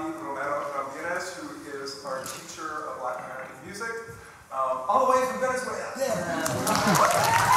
Giovanni Romero Ramirez, who is our teacher of Latin American music, all the way from Venezuela. Yeah.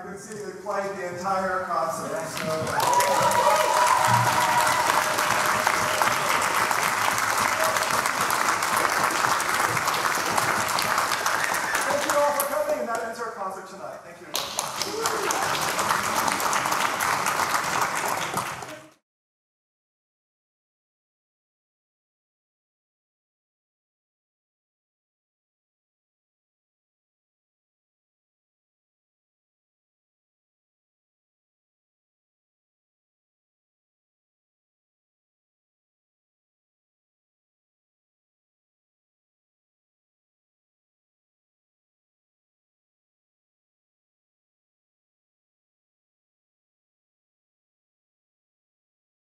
You can see they played the entire concert. So